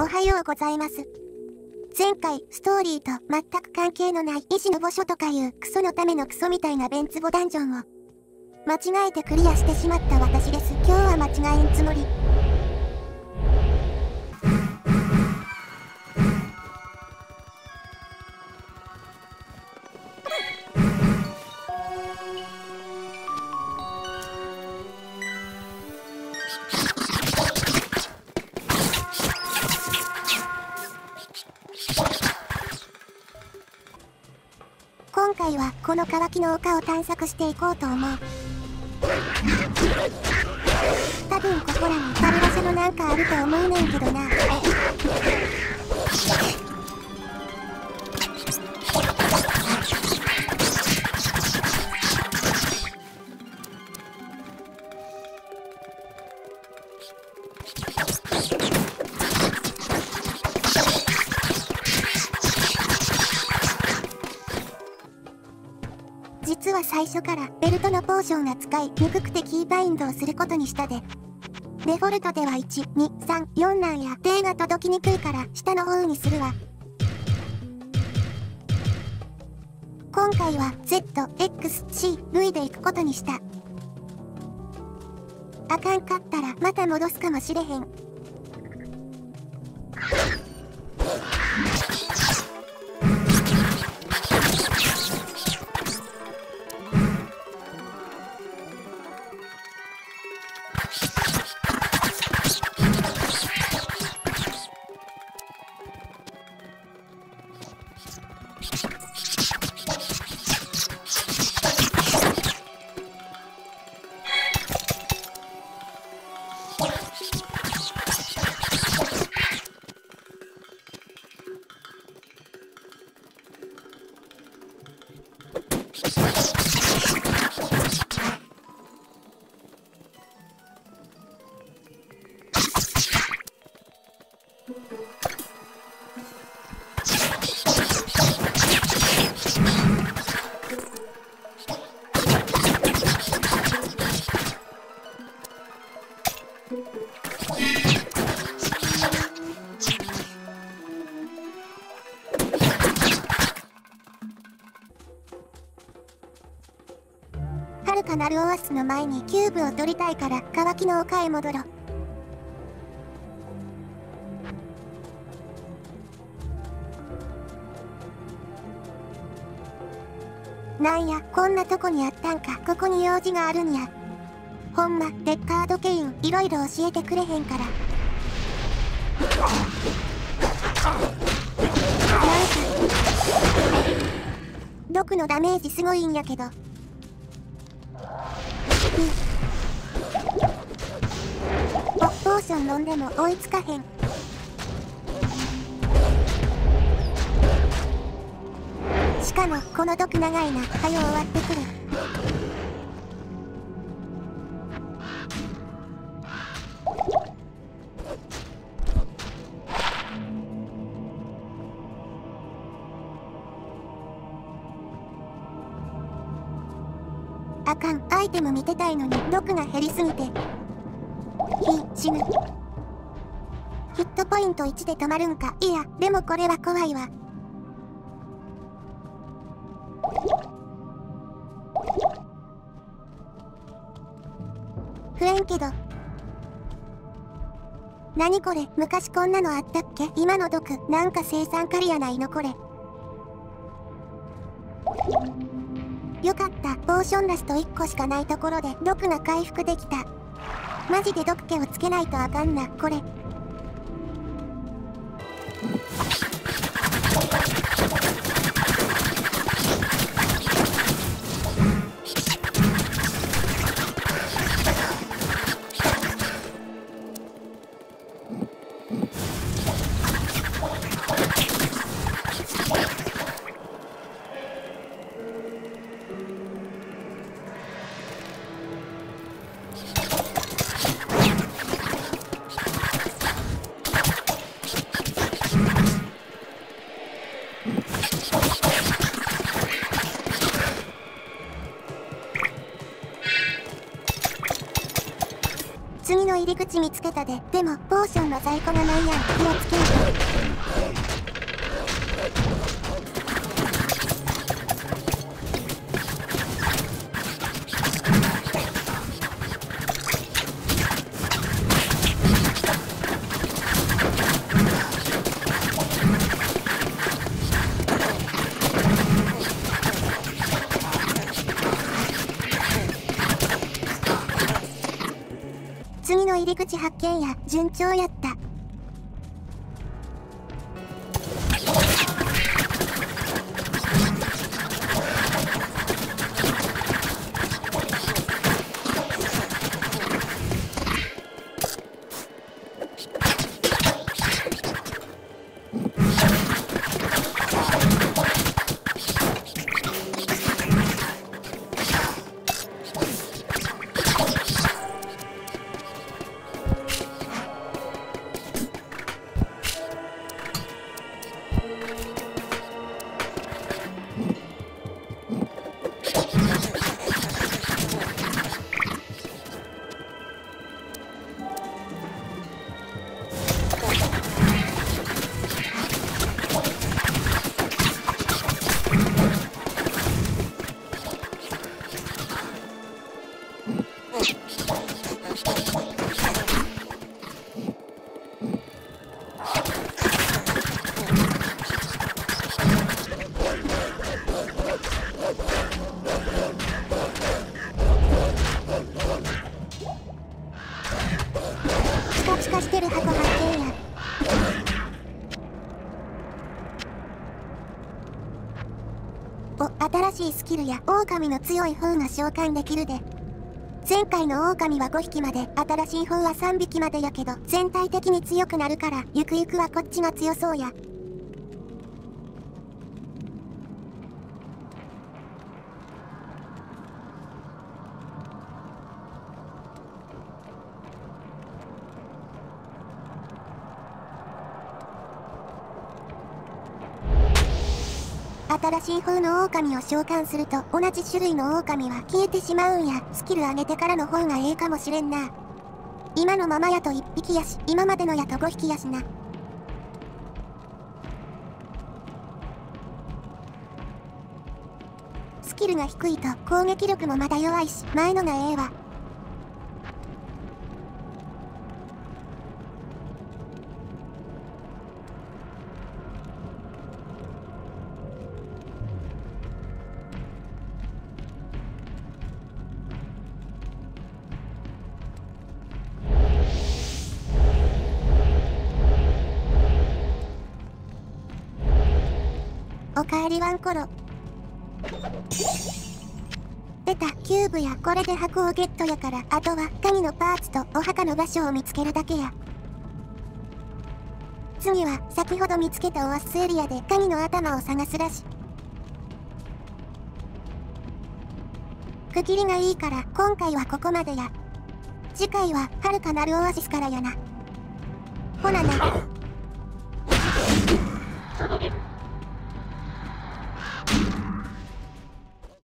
おはようございます。前回、ストーリーと全く関係のない維持の墓所とかいうクソのためのクソみたいなベンツボダンジョンを間違えてクリアしてしまった私です。今日は間違えんつもり。今回はこの乾きの丘を探索していこうと思う。多分ここらにカルラ社のなんかあると思うねんけどな。実は最初からベルトのポーションが使いにくくてキーバインドをすることにしたで、デフォルトでは1、2、3、4なんや手が届きにくいから下の方にするわ。今回は Z、X、C、V で行くことにした。あかんかったらまた戻すかもしれへん。遥かなるオアシスの前にキューブを取りたいから乾きの丘へ戻ろう。なんや、こんなとこにあったんか。ここに用事があるんや。ほんまデッカードケインいろいろ教えてくれへんから。なんか毒のダメージすごいんやけど。ポーション飲んでも追いつかへん。しかもこの毒長いな。早終わってくる。あかん、アイテム見てたいのに毒が減りすぎて死ぬ。ヒットポイント1で止まるんか。いや、でもこれは怖いわ。増えんけど。何これ、昔こんなのあったっけ。今の毒なんか生産カリやないのこれ。よかった、ポーションラスト1個しかないところで毒が回復できた。マジで毒気をつけないとあかんなこれ。入り口見つけたで。でもポーションの在庫がないやん。気をつけると。次の入り口発見や。順調やった。ピカピカしてる箱発見や。お、新しいスキルや。狼の強い方が召喚できるで。前回の狼は5匹まで、新しい方は3匹までやけど、全体的に強くなるから、ゆくゆくはこっちが強そうや。新しい方の狼を召喚すると、同じ種類の狼は消えてしまうんや。スキル上げてからの方がええかもしれんな。今のままやと1匹やし、今までのやと5匹やしな。スキルが低いと攻撃力もまだ弱いし、前のがええわ。おかえりワンコロ。出た、キューブや。これで箱をゲットやから、あとは神のパーツとお墓の場所を見つけるだけや。次は先ほど見つけたオアシスエリアで神の頭を探すらしい。区切りがいいから今回はここまでや。次回は遥かなるオアシスからやな。ほなな。